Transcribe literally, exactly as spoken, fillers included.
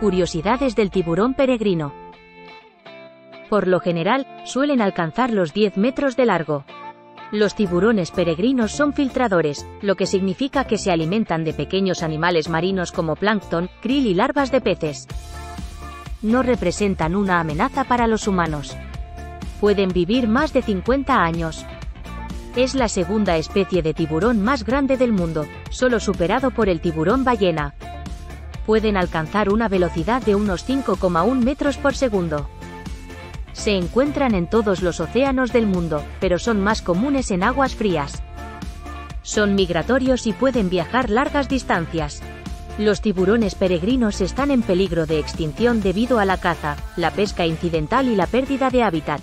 Curiosidades del tiburón peregrino. Por lo general, suelen alcanzar los diez metros de largo. Los tiburones peregrinos son filtradores, lo que significa que se alimentan de pequeños animales marinos como plancton, krill y larvas de peces. No representan una amenaza para los humanos. Pueden vivir más de cincuenta años. Es la segunda especie de tiburón más grande del mundo, solo superado por el tiburón ballena. Pueden alcanzar una velocidad de unos cinco coma uno metros por segundo. Se encuentran en todos los océanos del mundo, pero son más comunes en aguas frías. Son migratorios y pueden viajar largas distancias. Los tiburones peregrinos están en peligro de extinción debido a la caza, la pesca incidental y la pérdida de hábitat.